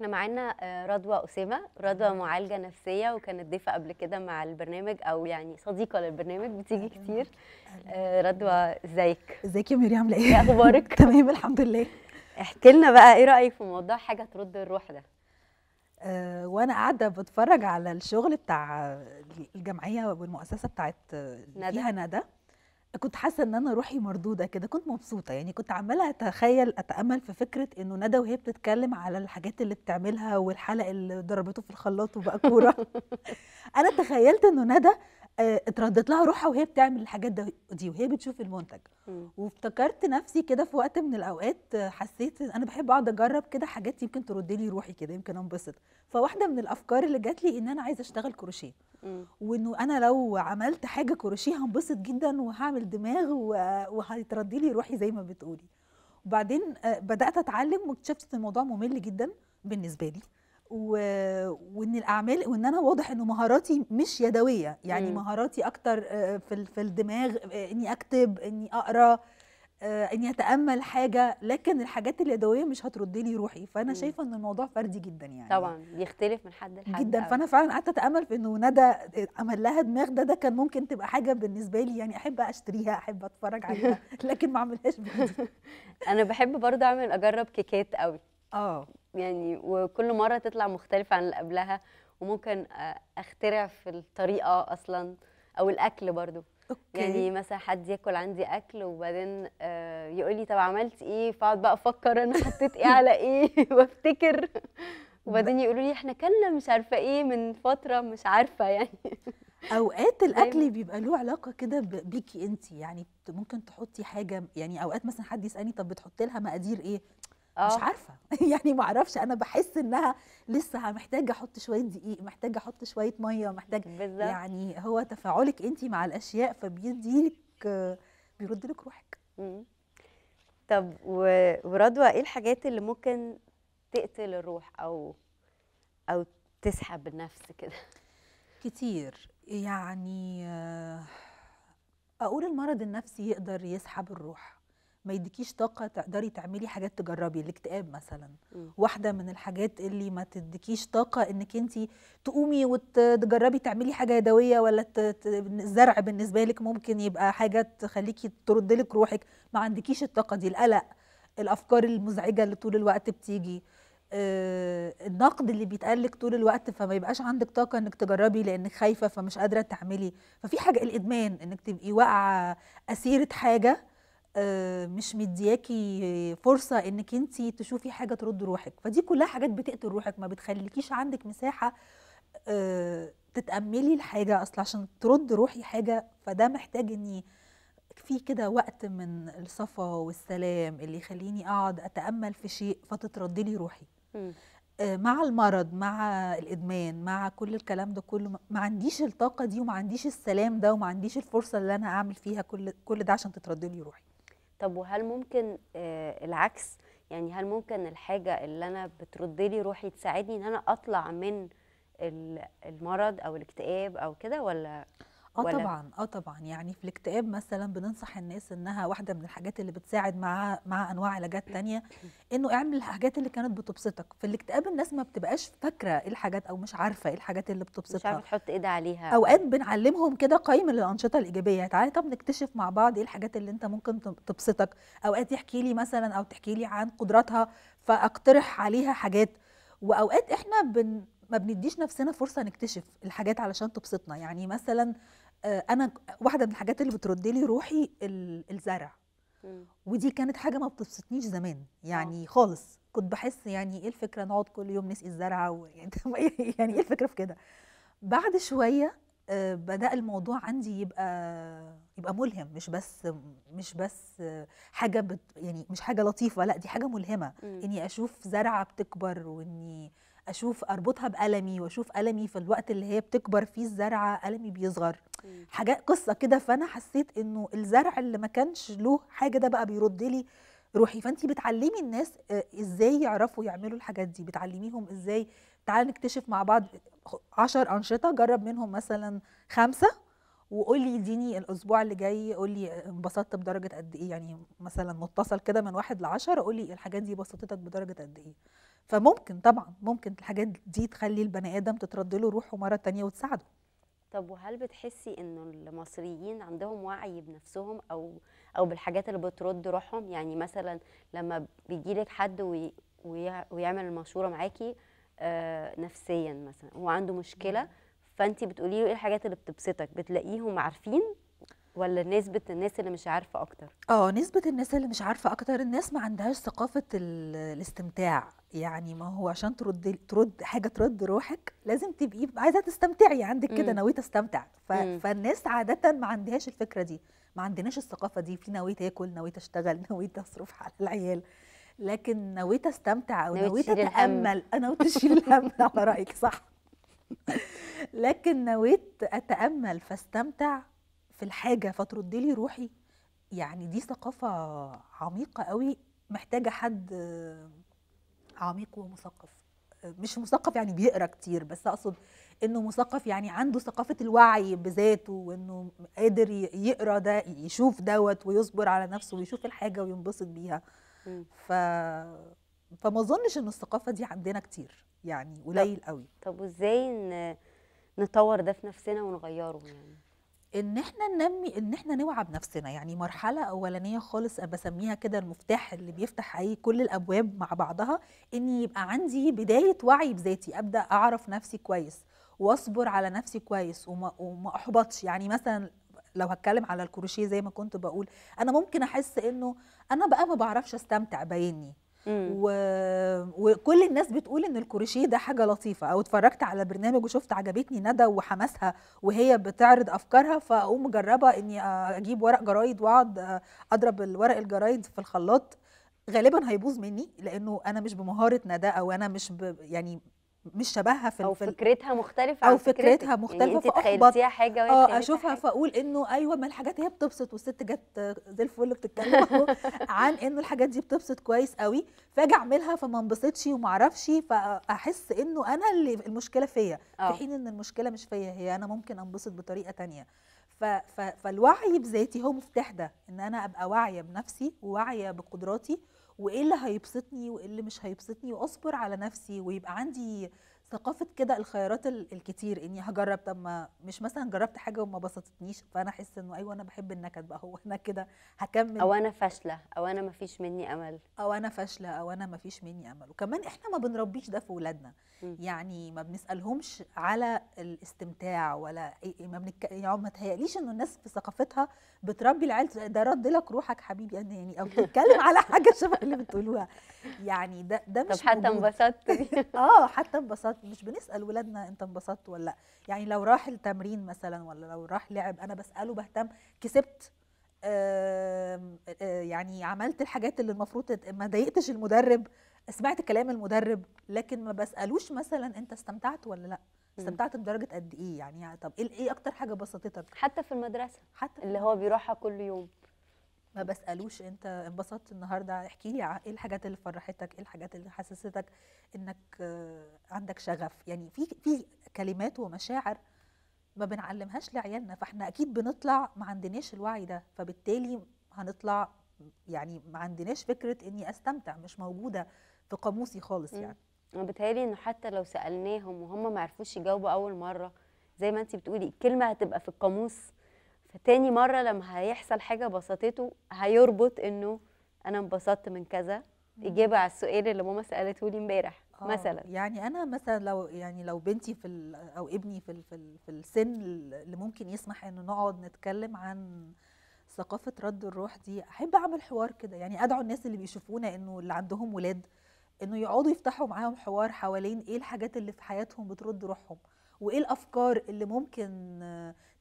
احنا معانا رضوى أسامة. رضوى معالجة نفسية وكانت ضيفة قبل كده مع البرنامج، أو يعني صديقة للبرنامج، بتيجي كتير. رضوى ازيك؟ ازيك يا مريم، عاملة ايه؟ ايه أخبارك؟ تمام الحمد لله. احكي لنا بقى ايه رأيك في موضوع حاجة ترد الروح ده؟ وانا قاعده بتفرج على الشغل بتاع الجمعيه والمؤسسه بتاعت فيها ندى، كنت حاسه ان انا روحي مردوده كده، كنت مبسوطه يعني، كنت عماله اتخيل اتامل في فكره انه ندى وهي بتتكلم على الحاجات اللي بتعملها والحلقه اللي ضربته في الخلاط وبقى كوره. انا تخيلت انه ندى اتردت لها روحها وهي بتعمل الحاجات دي وهي بتشوف المنتج، وافتكرت نفسي كده في وقت من الاوقات، حسيت انا بحب اقعد اجرب كده حاجات يمكن ترد لي روحي كده، يمكن انبسط. فواحده من الافكار اللي جات لي ان انا عايزه اشتغل كروشيه، وانه انا لو عملت حاجه كروشيه هنبسط جدا وهعمل دماغ وهترد لي روحي زي ما بتقولي. وبعدين بدات اتعلم واكتشفت الموضوع ممل جدا بالنسبه لي، وان الاعمال وان انا واضح انه مهاراتي مش يدويه، يعني مهاراتي اكتر في الدماغ، اني اكتب، اني اقرا، اني اتامل حاجه، لكن الحاجات اليدويه مش هترد لي روحي. فانا شايفه ان الموضوع فردي جدا يعني، طبعا بيختلف من حد لحد جدا. فانا فعلا قعدت اتامل في انه ندى عمل لها دماغ، ده كان ممكن تبقى حاجه بالنسبه لي يعني احب اشتريها، احب اتفرج عليها، لكن ما اعملهاش بايدي. انا بحب برضه اجرب كيكات قوي يعني، وكل مره تطلع مختلفه عن اللي قبلها، وممكن اخترع في الطريقه اصلا، او الاكل برضو. يعني مثلا حد ياكل عندي اكل وبعدين يقول لي طب عملت ايه، فاقعد بقى افكر انا حطيت ايه على ايه وافتكر، وبعدين يقولوا لي احنا كلنا مش عارفه ايه من فتره، مش عارفه يعني. اوقات الاكل بيبقى له علاقه كده بيكي انت، يعني ممكن تحطي حاجه، يعني اوقات مثلا حد يسالني طب بتحطي لها مقادير ايه، مش عارفه يعني ما اعرفش، انا بحس انها لسه محتاجه احط شويه دقيق، محتاجه احط شويه ميه، محتاجه يعني هو تفاعلك انت مع الاشياء بيرد لك روحك. طب ورضوى ايه الحاجات اللي ممكن تقتل الروح او تسحب النفس كده؟ كتير يعني، اقول المرض النفسي يقدر يسحب الروح، ما يديكيش طاقه تقدري تعملي حاجات تجربي. الاكتئاب مثلا واحده من الحاجات اللي ما تديكيش طاقه انك انت تقومي وتجربي تعملي حاجه يدويه، ولا الزرع بالنسبه لك ممكن يبقى حاجه تخليكي تردلك روحك، ما عندكيش الطاقه دي. القلق، الافكار المزعجه اللي طول الوقت بتيجي، النقد اللي بيتقال لك طول الوقت، فما يبقاش عندك طاقه انك تجربي لانك خايفه فمش قادره تعملي. ففي حاجه الادمان، انك تبقي واقعه اسيره حاجه مش مدياكي فرصه انك انت تشوفي حاجه ترد روحك. فدي كلها حاجات بتقتل روحك، ما بتخليكيش عندك مساحه تتاملي الحاجه اصلا عشان ترد روحي حاجه. فده محتاج اني في كده وقت من الصفا والسلام اللي يخليني اقعد اتامل في شيء فتترد لي روحي. مع المرض، مع الادمان، مع كل الكلام ده كله، ما عنديش الطاقه دي وما عنديش السلام ده وما عنديش الفرصه اللي انا اعمل فيها كل ده عشان تترد لي روحي. طب وهل ممكن العكس؟ يعني هل ممكن الحاجة اللي أنا بتردلي روحي تساعدني إن أنا أطلع من المرض أو الاكتئاب أو كده ولا؟ طبعا يعني في الاكتئاب مثلا بننصح الناس انها واحده من الحاجات اللي بتساعد مع انواع علاجات تانية انه اعمل الحاجات اللي كانت بتبسطك. في الاكتئاب الناس ما بتبقاش فاكره ايه الحاجات، او مش عارفه ايه الحاجات اللي بتبسطها، مش عارفه تحط ايدها عليها. اوقات بنعلمهم كده قائمه للانشطه الايجابيه، تعالي طب نكتشف مع بعض ايه الحاجات اللي انت ممكن تبسطك. اوقات يحكي لي مثلا او تحكي لي عن قدراتها فاقترح عليها حاجات. واوقات احنا ما بنديش نفسنا فرصه نكتشف الحاجات علشان تبسطنا. يعني مثلا انا واحده من الحاجات اللي بتردلي روحي الزرع، ودي كانت حاجه ما بتبسطنيش زمان يعني خالص. كنت بحس يعني ايه الفكره نقعد كل يوم نسقي الزرعه، يعني ايه الفكره في كده. بعد شويه بدأ الموضوع عندي يبقى ملهم، مش بس حاجه يعني مش حاجه لطيفه، لا دي حاجه ملهمه. اني اشوف زرعه بتكبر، واني اشوف اربطها بألمي، واشوف ألمي في الوقت اللي هي بتكبر فيه الزرعه ألمي بيصغر، حاجات قصه كده. فانا حسيت انه الزرع اللي ما كانش له حاجه ده بقى بيرد لي روحي. فانت بتعلمي الناس ازاي يعرفوا يعملوا الحاجات دي، بتعلميهم ازاي تعال نكتشف مع بعض 10 انشطه، جرب منهم مثلا 5 وقول لي اديني الاسبوع اللي جاي، قول لي انبسطت بدرجه قد ايه، يعني مثلا متصل كده من 1 ل 10، قول لي الحاجات دي بسطتك بدرجه قد ايه. فممكن طبعا ممكن الحاجات دي تخلي البني ادم تترد له روحه مره ثانيه وتساعده. طب وهل بتحسي انه المصريين عندهم وعي بنفسهم او بالحاجات اللي بترد روحهم؟ يعني مثلا لما بيجيلك حد ويعمل المشوره معاكي نفسيا مثلا، هو عنده مشكله فانت بتقولي له ايه الحاجات اللي بتبسطك، بتلاقيهم عارفين ولا نسبة الناس اللي مش عارفة أكتر؟ نسبة الناس اللي مش عارفة أكتر، الناس ما عندهاش ثقافة الاستمتاع. يعني ما هو عشان ترد حاجة ترد روحك لازم تبقي عايزة تستمتعي، عندك كده نوية تستمتع. فالناس عادة ما عندهاش الفكرة دي، ما عندناش الثقافة دي، في نوية تاكل، نوية تشتغل، نوية تصرف على العيال، لكن نوية استمتع أو نوية تتأمل، نوية تشيل الهم على رأيك صح، لكن نوية أتأمل فاستمتع في الحاجة فتردلي روحي. يعني دي ثقافة عميقة قوي، محتاجة حد عميق ومثقف، مش مثقف يعني بيقرأ كتير، بس أقصد إنه مثقف يعني عنده ثقافة الوعي بذاته، وإنه قادر يقرأ ده، يشوف دوت ويصبر على نفسه ويشوف الحاجة وينبسط بيها. فما أظنش إن الثقافة دي عندنا كتير، يعني قليل قوي. طب وإزاي نطور ده في نفسنا ونغيره؟ يعني ان احنا ننمي، ان احنا نوعى بنفسنا. يعني مرحله اولانيه خالص بسميها كده المفتاح اللي بيفتح اي كل الابواب مع بعضها، ان يبقى عندي بدايه وعي بذاتي، ابدا اعرف نفسي كويس واصبر على نفسي كويس وما احبطش. يعني مثلا لو هتكلم على الكروشيه زي ما كنت بقول، انا ممكن احس انه انا بقى ما بعرفش استمتع بايني، وكل الناس بتقول ان الكروشيه ده حاجه لطيفه، او اتفرجت على برنامج وشفت عجبتني ندى وحماسها وهي بتعرض افكارها، فاقوم مجربه اني اجيب ورق جرايد واقعد اضرب الورق الجرايد في الخلاط، غالبا هيبوظ مني لانه انا مش بمهاره ندى، او انا مش يعني مش شبهها في او فكرتها مختلفه، او فكرتها مختلفه، يعني تخيلتيها حاجه وهي اشوفها حاجة. فاقول انه ايوه ما الحاجات هي بتبسط، والست جت زي الفل بتتكلم عن انه الحاجات دي بتبسط كويس قوي، فاجي اعملها فما انبسطش وما اعرفش، فاحس انه انا اللي المشكله فيا، في حين ان المشكله مش فيا هي، انا ممكن انبسط بطريقه ثانيه. فالوعي بذاتي هو مفتاح ده، ان انا ابقى واعيه بنفسي وواعيه بقدراتي وايه اللي هيبسطني وايه اللي مش هيبسطني، واصبر على نفسي، ويبقى عندي ثقافه كده الخيارات الكتير، اني هجرب. طب ما مش مثلا جربت حاجه وما بسطتنيش، فانا احس انه ايوه انا بحب النكد بقى، هو انا كده هكمل، او انا فاشله، او انا ما فيش مني امل، وكمان احنا ما بنربيش ده في اولادنا، يعني ما بنسالهمش على الاستمتاع ولا ما تهيأليش انه الناس في ثقافتها بتربي العيال ده رد لك روحك حبيبي انا، يعني او بتتكلم على حاجه شبه اللي بتقولوها، يعني ده مش طب حتى انبسطت حتى انبسطت، مش بنسال ولادنا انت انبسطت ولا لا. يعني لو راح التمرين مثلا ولا لو راح لعب، انا بساله بهتم كسبت، يعني عملت الحاجات اللي المفروض، ما ضايقتش المدرب، سمعت كلام المدرب، لكن ما بسالوش مثلا انت استمتعت ولا لا، استمتعت بدرجه قد ايه، يعني طب ايه اكتر حاجه بسطتك. حتى في المدرسه اللي هو بيروحها كل يوم ما بسألوش انت انبسطت النهارده، احكي لي ايه الحاجات اللي فرحتك، ايه الحاجات اللي حسستك انك عندك شغف. يعني في كلمات ومشاعر ما بنعلمهاش لعيالنا، فاحنا اكيد بنطلع ما عندناش الوعي ده، فبالتالي هنطلع يعني ما عندناش فكره اني استمتع، مش موجوده في قاموسي خالص. يعني بتهيألي انه حتى لو سألناهم وهم ما عرفوش يجاوبوا اول مره، زي ما انت بتقولي الكلمه هتبقى في القاموس، فتاني مرة لما هيحصل حاجة بسطته هيربط انه انا انبسطت من كذا، اجابة على السؤال اللي ماما سألته لي امبارح مثلا. يعني انا مثلا لو بنتي او ابني في السن اللي ممكن يسمح انه نقعد نتكلم عن ثقافة رد الروح دي، احب اعمل حوار كده، يعني ادعو الناس اللي بيشوفونا انه اللي عندهم ولاد انه يقعدوا يفتحوا معاهم حوار حوالين ايه الحاجات اللي في حياتهم بترد روحهم، وايه الافكار اللي ممكن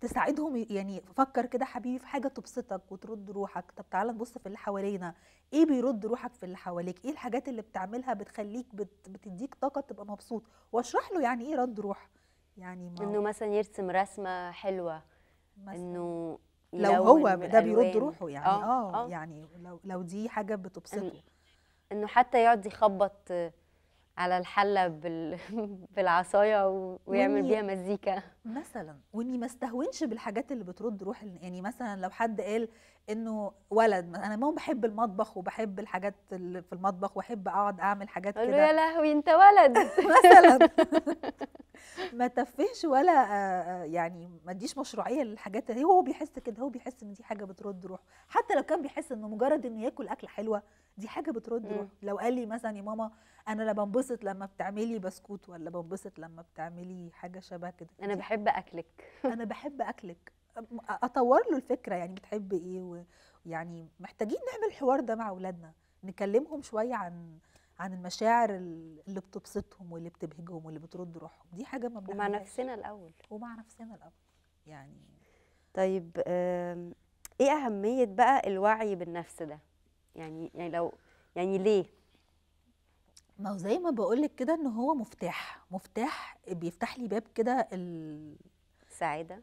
تساعدهم. يعني فكر كده حبيبي في حاجه تبسطك وترد روحك، طب تعالى نبص في اللي حوالينا، ايه بيرد روحك في اللي حواليك، ايه الحاجات اللي بتعملها بتخليك بتديك طاقه تبقى مبسوط، واشرح له يعني ايه رد روح. يعني انه مثلا يرسم رسمه حلوه مثلا، انه لو هو ده بيرد روحه، يعني يعني لو دي حاجه بتبسطه، انه حتى يقعد يخبط على الحله بالعصايه ويعمل بيها مزيكا مثلا. واني ما استهونش بالحاجات اللي بترد روح، يعني مثلا لو حد قال انه ولد انا ما بحب المطبخ وبحب الحاجات اللي في المطبخ واحب اقعد اعمل حاجات كده، اقول له يا لهوي انت ولد مثلا. ما تفهش ولا يعني ما اديش مشروعيه للحاجات دي. هو بيحس كده، هو بيحس ان دي حاجه بترد روحه، حتى لو كان بيحس انه مجرد انه ياكل اكله حلوه دي حاجه بترد روحه. لو قال لي مثلا يا ماما انا لا بنبسط لما بتعملي بسكوت ولا بنبسط لما بتعملي حاجه شبه كده، انا بحب اكلك. انا بحب اكلك، اطور له الفكره يعني بتحب ايه. ويعني محتاجين نعمل الحوار ده مع اولادنا، نكلمهم شويه عن المشاعر اللي بتبسطهم واللي بتبهجهم واللي بترد روحهم، دي حاجه ما بنعملهاش. ومع نفسنا الاول يعني. طيب ايه اهميه بقى الوعي بالنفس ده؟ يعني لو يعني ليه؟ ما هو زي ما بقول لك كده ان هو مفتاح بيفتح لي باب كده السعاده.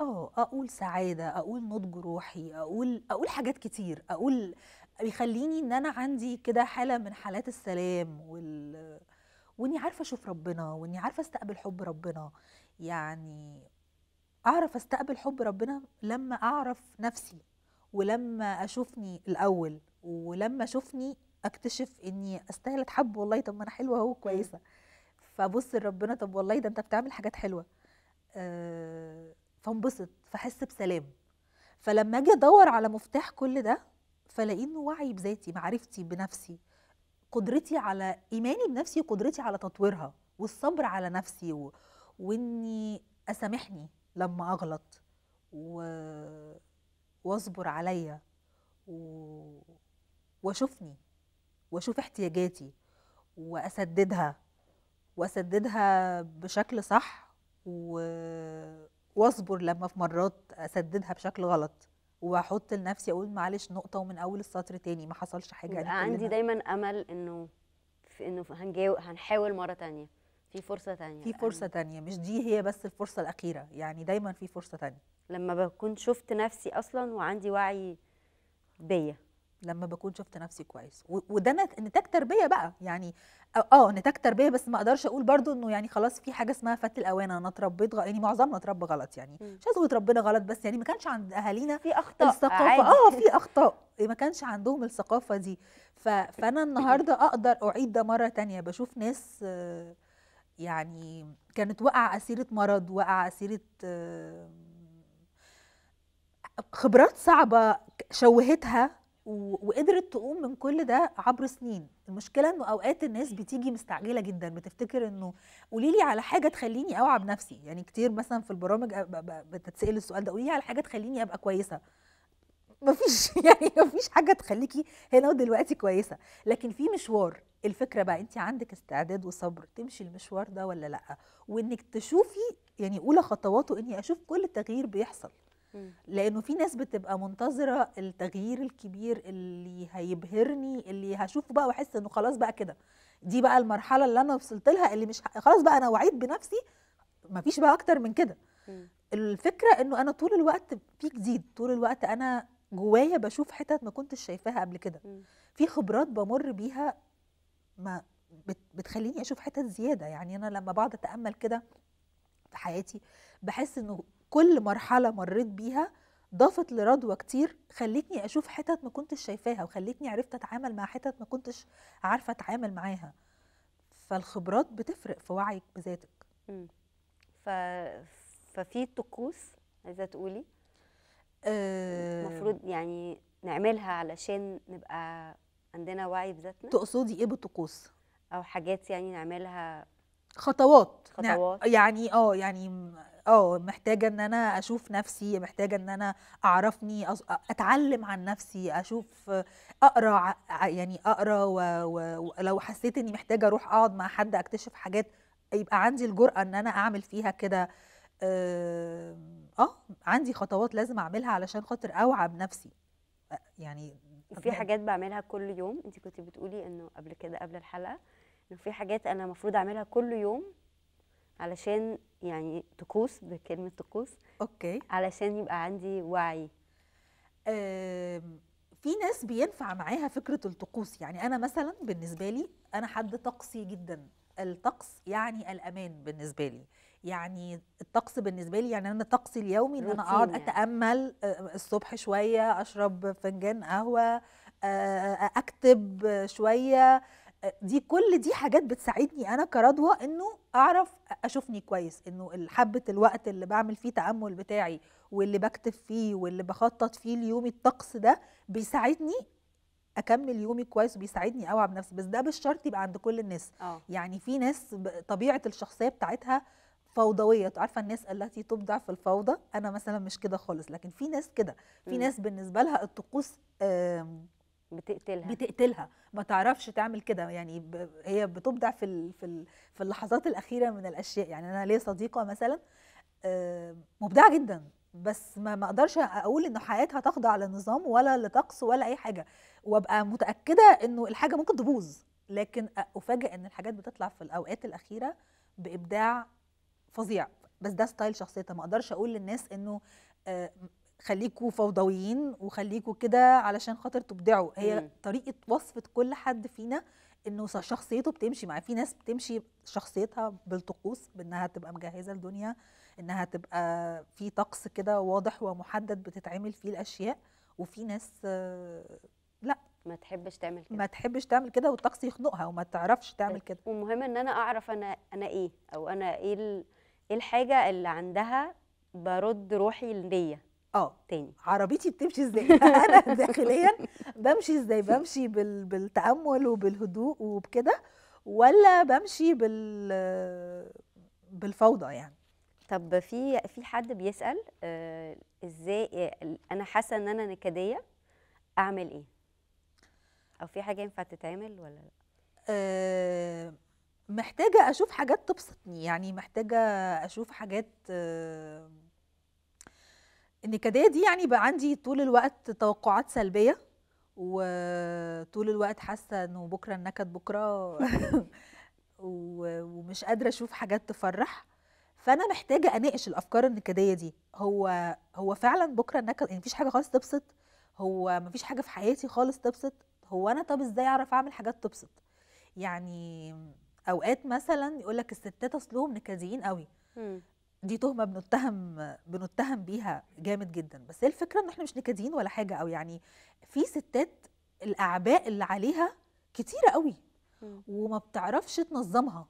اقول سعاده، اقول نضج روحي، اقول حاجات كتير، اقول بيخليني ان انا عندي كده حاله من حالات السلام واني عارفه اشوف ربنا، واني عارفه استقبل حب ربنا. يعني اعرف استقبل حب ربنا لما اعرف نفسي، ولما اشوفني الاول، ولما اشوفني اكتشف اني استاهل اتحب. والله طب ما انا حلوه اهو، كويسه. فبص لربنا، طب والله ده انت بتعمل حاجات حلوه، فانبسط، فاحس بسلام. فلما اجي ادور على مفتاح كل ده فلاقيه انه وعي بذاتي، معرفتي بنفسي، قدرتي على ايماني بنفسي، وقدرتي على تطويرها، والصبر على نفسي، واني اسامحني لما اغلط، واصبر عليا، واشوفني، واشوف احتياجاتي، واسددها بشكل صح، واصبر لما في مرات اسددها بشكل غلط، واحط لنفسي اقول معلش نقطه ومن اول السطر تاني ما حصلش حاجه. انا عندي دايما امل انه هنحاول مره تانيه، في فرصه تانيه، مش دي هي بس الفرصه الاخيره، يعني دايما في فرصه تانيه. لما بكون شفت نفسي اصلا وعندي وعي بيا، لما بكون شفت نفسي كويس، وده نتاج تربيه بقى. يعني نتاج تربيه، بس ما اقدرش اقول برضو انه يعني خلاص في حاجه اسمها فات الاوان. انا اتربيت يعني معظمنا اتربى غلط، يعني مش عايزه اقول اتربينا غلط، بس يعني ما كانش عند اهالينا في اخطاء، الثقافه في اخطاء، ما كانش عندهم الثقافه دي. فانا النهارده اقدر اعيد ده مره ثانيه. بشوف ناس يعني كانت واقعه اسيره مرض، واقعه اسيره خبرات صعبه شوهتها، وقدرت تقوم من كل ده عبر سنين. المشكله انه اوقات الناس بتيجي مستعجله جدا، بتفتكر انه قولي لي على حاجه تخليني اوعى بنفسي. يعني كتير مثلا في البرامج بتتسال السؤال ده، قولي لي على حاجه تخليني ابقى كويسه. مفيش حاجه تخليكي هنا ودلوقتي كويسه، لكن في مشوار. الفكره بقى انت عندك استعداد وصبر تمشي المشوار ده ولا لا، وانك تشوفي يعني اولى خطواته اني اشوف كل التغيير بيحصل. لانه في ناس بتبقى منتظره التغيير الكبير اللي هيبهرني، اللي هشوفه بقى واحس انه خلاص بقى كده، دي بقى المرحله اللي انا وصلت لها، اللي مش خلاص بقى انا وعيت بنفسي، مفيش بقى اكتر من كده. الفكره انه انا طول الوقت في جديد، طول الوقت انا جوايا بشوف حتت ما كنتش شايفاها قبل كده، في خبرات بمر بيها ما بتخليني اشوف حتت زياده. يعني انا لما بقعد اتامل كده في حياتي بحس انه كل مرحلة مريت بيها ضافت لرضوى كتير، خلتني أشوف حتت ما كنتش شايفاها، وخلتني عرفت أتعامل مع حتت ما كنتش عارفة أتعامل معاها. فالخبرات بتفرق في وعيك بذاتك. ففي طقوس عايزة تقولي المفروض يعني نعملها علشان نبقى عندنا وعي بذاتنا؟ تقصدي إيه بالطقوس؟ أو حاجات يعني نعملها، خطوات يعني محتاجه ان انا اشوف نفسي، محتاجه ان انا اعرفني، اتعلم عن نفسي، اشوف، اقرا، يعني اقرا، ولو حسيت اني محتاجه اروح اقعد مع حد اكتشف حاجات يبقى عندي الجرأه ان انا اعمل فيها كده. عندي خطوات لازم اعملها علشان خاطر اوعى بنفسي. يعني في حاجات بعملها كل يوم. انت كنت بتقولي انه قبل كده، قبل الحلقه، انه في حاجات انا المفروض اعملها كل يوم علشان يعني طقوس، بكلمه طقوس، اوكي، علشان يبقى عندي وعي. في ناس بينفع معاها فكرة الطقوس. يعني أنا مثلا بالنسبة لي أنا حد طقسي جدا. الطقس يعني الأمان بالنسبة لي، يعني الطقس بالنسبة لي يعني أنا طقسي اليومي إن أنا أقعد أتأمل الصبح شوية، أشرب فنجان قهوة، أكتب شوية، دي كل دي حاجات بتساعدني أنا كرضوى إنه أعرف أشوفني كويس، إنه حبة الوقت اللي بعمل فيه تأمل بتاعي واللي بكتب فيه واللي بخطط فيه ليومي، الطقس ده بيساعدني اكمل يومي كويس وبيساعدني اوعى بنفسي. بس ده بالشرط يبقى عند كل الناس. يعني في ناس طبيعه الشخصيه بتاعتها فوضويه، عارفه الناس التي تبدع في الفوضى، انا مثلا مش كده خالص، لكن في ناس كده، في ناس بالنسبه لها الطقوس بتقتلها، ما تعرفش تعمل كده، يعني هي بتبدع في اللحظات الاخيره من الاشياء. يعني انا ليا صديقه مثلا مبدعه جدا، بس ما اقدرش اقول انه حياتها تخضع لنظام ولا لطقس ولا اي حاجه، وابقى متاكده انه الحاجه ممكن تبوظ، لكن افاجئ ان الحاجات بتطلع في الاوقات الاخيره بابداع فظيع. بس ده ستايل شخصيتها، ما اقدرش اقول للناس انه خليكوا فوضويين وخليكوا كده علشان خاطر تبدعوا. هي طريقه وصفه كل حد فينا انه شخصيته بتمشي معاه. في ناس بتمشي شخصيتها بالطقوس، بانها تبقى مجهزه الدنيا، انها تبقى في طقس كده واضح ومحدد بتتعمل فيه الاشياء، وفي ناس لا، ما تحبش تعمل كده والطقس يخنقها وما تعرفش تعمل كده. ومهم ان انا اعرف انا ايه، او انا ايه الحاجه اللي عندها برد روحي للنيه. تاني، عربيتي بتمشي ازاي؟ انا داخليا بمشي ازاي؟ بمشي بالتامل وبالهدوء وبكده، ولا بمشي بالفوضى يعني؟ طب في حد بيسأل ازاي انا حاسه ان انا نكديه، اعمل ايه؟ او في حاجه ينفع تتعمل ولا لا؟ محتاجه اشوف حاجات تبسطني، يعني محتاجه اشوف حاجات. النكديه دي يعني بقى عندي طول الوقت توقعات سلبيه، وطول الوقت حاسه انه بكره النكد بكره ومش قادره اشوف حاجات تفرح. فانا محتاجه اناقش الافكار النكديه دي، هو فعلا بكره النكد؟ يعني مفيش حاجه خالص تبسط؟ هو مفيش حاجه في حياتي خالص تبسط؟ هو انا طب ازاي اعرف اعمل حاجات تبسط؟ يعني اوقات مثلا يقول لك الستات اصلهم نكديين قوي، دي تهمه بنتهم بيها جامد جدا، بس هي الفكره ان احنا مش نكديين ولا حاجه، او يعني في ستات الاعباء اللي عليها كتيره قوي وما بتعرفش تنظمها،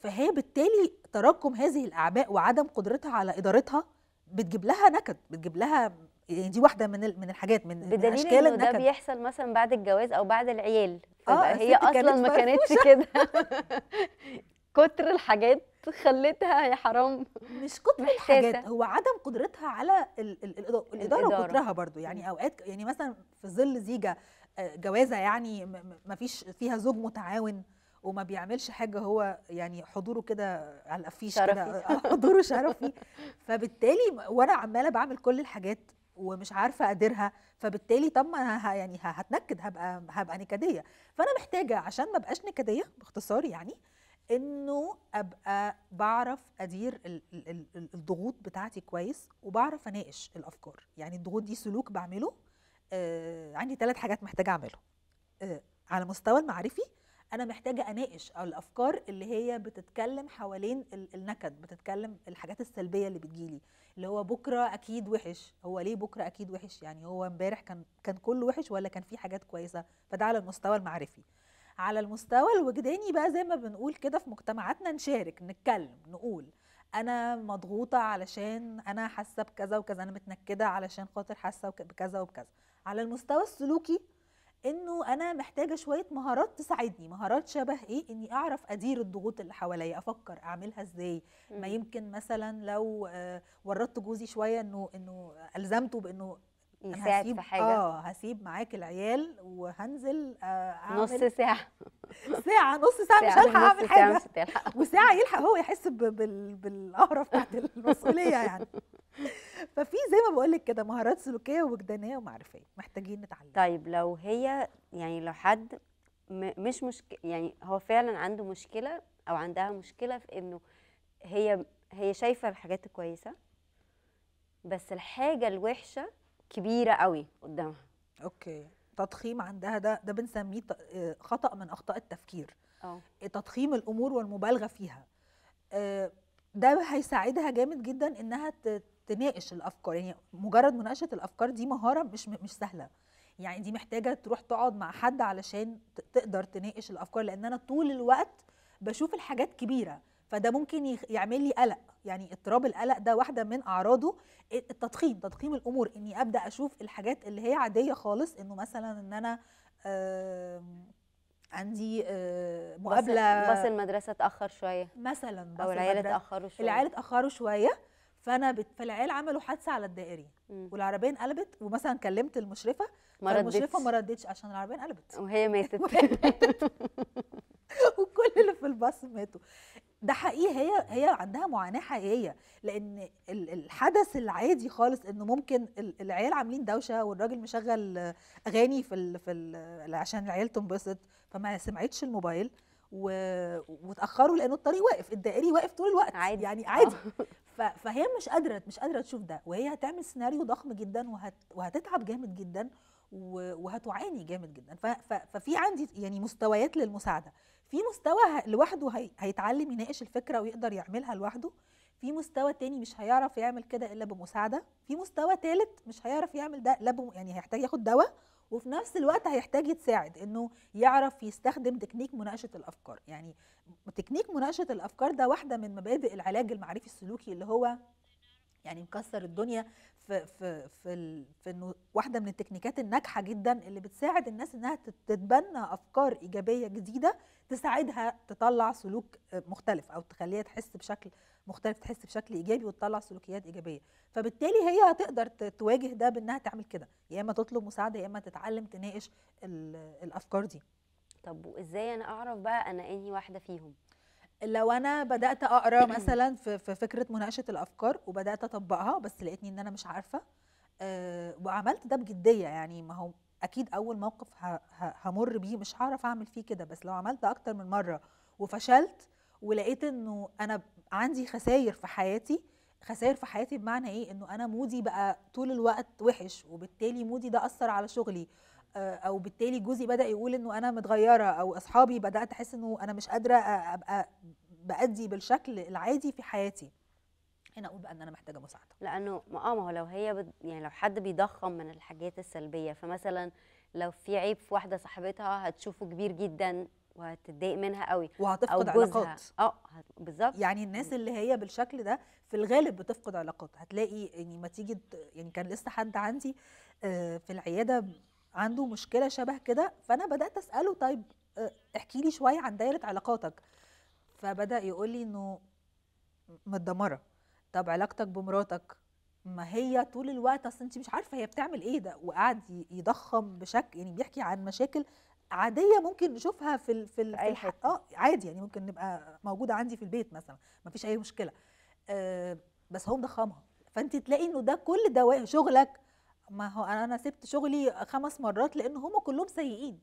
فهي بالتالي تراكم هذه الاعباء وعدم قدرتها على ادارتها بتجيب لها نكد، بتجيب لها، يعني دي واحده من الحاجات، من اشكال النكد. ده بيحصل مثلا بعد الجواز او بعد العيال، هي اصلا ما كانتش كده كتر الحاجات خلتها، يا حرام مش كتر الحاجات، هو عدم قدرتها على الاداره وقدرها برضو. يعني اوقات يعني مثلا في ظل زيجه جوازه يعني ما فيش فيها زوج متعاون وما بيعملش حاجه، هو يعني حضوره كده على الافيش كده حضوره شرفي فبالتالي وانا عماله بعمل كل الحاجات ومش عارفه اديرها، فبالتالي طب ما يعني هتنكد، هبقى نكديه. فانا محتاجه عشان ما ابقاش نكديه باختصار، يعني انه ابقى بعرف ادير الضغوط بتاعتي كويس، وبعرف اناقش الافكار. يعني الضغوط دي سلوك بعمله، عندي 3 حاجات محتاجه اعمله. على مستوى المعرفي أنا محتاجة أناقش الأفكار اللي هي بتتكلم حوالين النكد، بتتكلم الحاجات السلبية اللي بتجيلي، اللي هو بكرة أكيد وحش. هو ليه بكرة أكيد وحش؟ يعني هو امبارح كان كله وحش ولا كان فيه حاجات كويسة؟ فده على المستوى المعرفي. على المستوى الوجداني بقى، زي ما بنقول كده في مجتمعاتنا، نشارك، نتكلم، نقول أنا مضغوطة علشان أنا حاسة بكذا وكذا، أنا متنكدة علشان خاطر حاسة بكذا وبكذا. على المستوى السلوكي، انه انا محتاجه شويه مهارات تساعدني. مهارات شبه ايه؟ اني اعرف ادير الضغوط اللي حواليا، افكر اعملها ازاي. ما يمكن مثلا لو ورطت جوزي شويه، انه الزمته بانه يساعد في حاجه، هسيب معاك العيال وهنزل اعمل نص ساعه مش هلحق اعمل حاجه، وساعه يلحق هو يحس بالقهره بتاعت المسؤوليه يعني ففي زي ما بقول لك كده مهارات سلوكيه ووجدانيه ومعرفيه محتاجين نتعلم. طيب لو هي يعني لو حد مش يعني هو فعلا عنده مشكله او عندها مشكله في انه هي شايفه الحاجات الكويسه، بس الحاجه الوحشه كبيره قوي قدامها. اوكي، تضخيم عندها ده بنسميه خطأ من اخطاء التفكير. تضخيم الامور والمبالغه فيها ده هيساعدها جامد جدا انها تناقش الافكار. يعني مجرد مناقشه الافكار دي مهاره مش سهله، يعني دي محتاجه تروح تقعد مع حد علشان تقدر تناقش الافكار، لان انا طول الوقت بشوف الحاجات كبيره، فده ممكن يعمل لي قلق. يعني اضطراب القلق ده واحده من اعراضه التضخيم، تضخيم الامور، اني ابدا اشوف الحاجات اللي هي عاديه خالص، انه مثلا ان انا عندي مقابله، باص المدرسه اتاخر شويه مثلا، او العيال اتاخروا شويه، فالعيال عملوا حادثه على الدائري والعربيه انقلبت، ومثلا كلمت المشرفه، المشرفه ما ردتش عشان العربيه انقلبت وهي ماتت وكل اللي في الباص ماتوا. ده حقيقي، هي عندها معاناه حقيقيه، لان الحدث العادي خالص انه ممكن العيال عاملين دوشه والراجل مشغل اغاني عشان العيال تنبسط، فما سمعتش الموبايل واتاخروا لانه الطريق واقف، الدائري واقف طول الوقت عادي. يعني عادي فهي مش قادره تشوف ده، وهي هتعمل سيناريو ضخم جدا وهتتعب جامد جدا وهتعاني جامد جدا. ففي عندي يعني مستويات للمساعده، في مستوى لوحده هيتعلم يناقش الفكره ويقدر يعملها لوحده، في مستوى تاني مش هيعرف يعمل كده الا بمساعده، في مستوى تالت مش هيعرف يعمل ده الا يعني هيحتاج ياخد دواء، وفي نفس الوقت هيحتاج يتساعد انه يعرف يستخدم تكنيك مناقشه الافكار. يعني تكنيك مناقشه الافكار ده واحده من مبادئ العلاج المعرفي السلوكي، اللي هو يعني مكسر الدنيا في في في, في واحده من التكنيكات الناجحه جدا اللي بتساعد الناس انها تتبنى افكار ايجابيه جديده تساعدها تطلع سلوك مختلف، او تخليها تحس بشكل مختلف، تحس بشكل ايجابي وتطلع سلوكيات ايجابيه. فبالتالي هي هتقدر تواجه ده بانها تعمل كده، يا اما تطلب مساعده يا اما تتعلم تناقش الافكار دي. طب وازاي انا اعرف بقى انا انهي واحده فيهم؟ لو انا بدات اقرا مثلا في فكره مناقشه الافكار وبدات اطبقها، بس لقيتني ان انا مش عارفه وعملت ده بجديه، يعني ما هو اكيد اول موقف همر بيه مش هعرف اعمل فيه كده، بس لو عملت اكتر من مره وفشلت ولقيت انه انا عندي خسائر في حياتي، بمعنى ايه؟ انه انا مودي بقى طول الوقت وحش، وبالتالي مودي ده اثر على شغلي، او بالتالي جوزي بدا يقول انه انا متغيره، او اصحابي بدات احس انه انا مش قادره ابقى بادي بالشكل العادي في حياتي، هنا اقول بقى ان انا محتاجه مساعده. لانه ما هو لو هي يعني لو حد بيضخم من الحاجات السلبيه، فمثلا لو في عيب في واحده صاحبتها هتشوفه كبير جدا وهتتضايق منها قوي، وهتفقد علاقات. بالظبط، يعني الناس اللي هي بالشكل ده في الغالب بتفقد علاقات. هتلاقي يعني ما تيجي، يعني كان لسه حد عندي في العياده عنده مشكله شبه كده، فانا بدات اساله طيب احكي لي شويه عن دايره علاقاتك، فبدا يقول لي انه متدمره. طب علاقتك بمراتك؟ ما هي طول الوقت، اصل انت مش عارفه هي بتعمل ايه ده. وقعد يضخم بشكل، يعني بيحكي عن مشاكل عاديه ممكن نشوفها عادي، يعني ممكن نبقى موجوده عندي في البيت مثلا، ما فيش اي مشكله، بس هو مضخمها. فانت تلاقي انه ده كل دواء شغلك. ما هو انا سبت شغلي 5 مرات لان هم كلهم سيئين،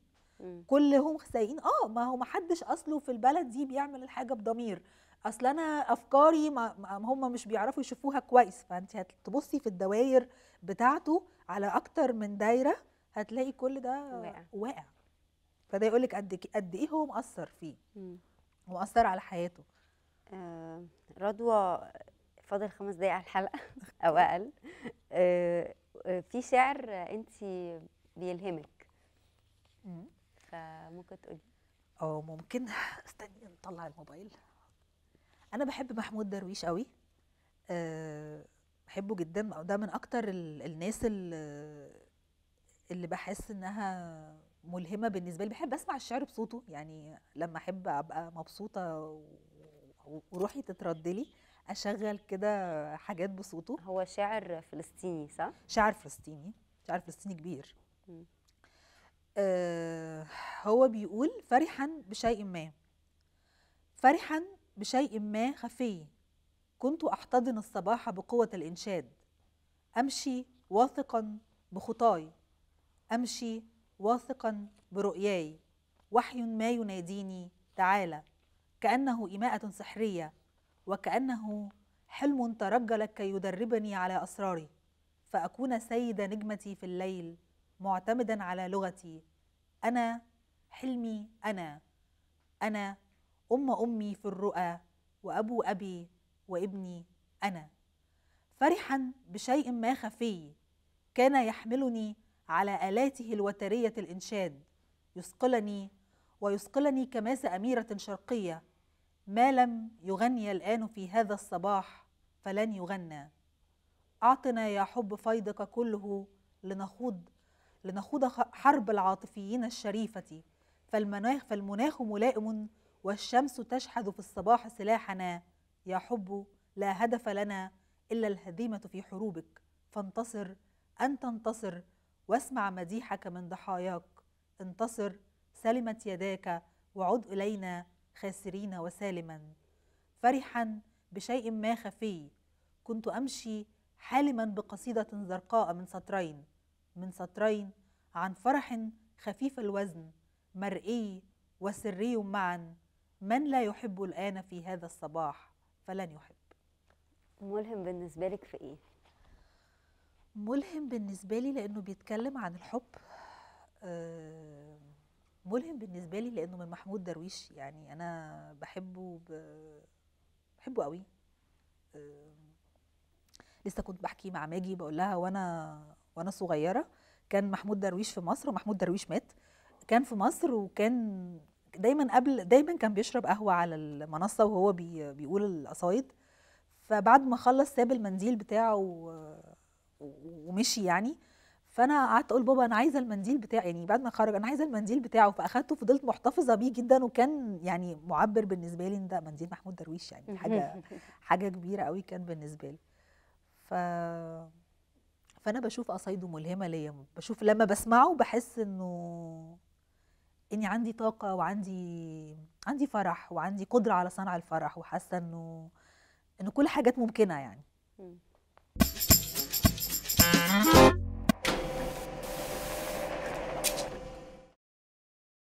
كلهم سيئين. ما هو ما حدش اصله في البلد دي بيعمل الحاجه بضمير، اصل انا افكاري هم مش بيعرفوا يشوفوها كويس. فانت هتبصي في الدواير بتاعته على اكتر من دايره، هتلاقي كل ده واقع. فده يقول لك قد ايه هو مؤثر فيه، مؤثر على حياته. رضوى، فاضل 5 دقايق على الحلقه او اقل. في شعر انت بيلهمك، فممكن تقولي؟ ممكن. استني نطلع الموبايل. انا بحب محمود درويش قوي، بحبه جدا. ده من اكتر الناس اللي بحس انها ملهمه بالنسبه لي. بحب اسمع الشعر بصوته، يعني لما احب ابقى مبسوطه وروحي تتردلي اشغل كده حاجات بصوته. هو شاعر فلسطيني صح؟ شاعر فلسطيني، شاعر فلسطيني كبير. هو بيقول: فرحا بشيء ما، فرحا بشيء ما خفي، كنت احتضن الصباح بقوة الانشاد، امشي واثقا بخطاي، امشي واثقا برؤياي، وحي ما يناديني تعالى، كأنه إيماءة سحرية، وكأنه حلم ترجل كي يدربني على أسراري، فأكون سيد نجمتي في الليل معتمدا على لغتي. أنا حلمي، أنا أمي في الرؤى، وأبو أبي، وابني أنا. فرحا بشيء ما خفي كان يحملني على آلاته الوترية الإنشاد، يثقلني كماس أميرة شرقية. ما لم يغني الآن في هذا الصباح فلن يغنى. أعطنا يا حب فيضك كله لنخوض حرب العاطفيين الشريفة، فالمناخ ملائم والشمس تشحذ في الصباح سلاحنا. يا حب لا هدف لنا إلا الهزيمة في حروبك، فانتصر أن تنتصر واسمع مديحك من ضحاياك. انتصر، سلمت يداك، وعد إلينا خاسرين وسالما. فرحا بشيء ما خفي كنت أمشي حالما بقصيدة زرقاء من سطرين عن فرح خفيف الوزن مرئي وسري معا. من لا يحب الآن في هذا الصباح فلن يحب. ملهم بالنسبة لك في إيه؟ ملهم بالنسبة لي لأنه بيتكلم عن الحب. ملهم بالنسبة لي لأنه من محمود درويش، يعني أنا بحبه قوي. لسه كنت بحكي مع ماجي بقول لها وأنا صغيرة كان محمود درويش في مصر، ومحمود درويش مات، كان في مصر، وكان دايما كان بيشرب قهوة على المنصة وهو بيقول القصايد. فبعد ما خلص ساب المنديل بتاعه ومشي يعني. فانا قعدت اقول بابا انا عايزه المنديل بتاعي، يعني بعد ما اتخرج انا عايزه المنديل بتاعه، فاخدته فضلت محتفظه بيه جدا، وكان يعني معبر بالنسبه لي ان ده منديل محمود درويش، يعني حاجه كبيره قوي كان بالنسبه لي. فانا بشوف قصايده ملهمه ليا، بشوف لما بسمعه بحس اني عندي طاقه وعندي فرح وعندي قدره على صنع الفرح، وحاسه انه كل حاجات ممكنه يعني.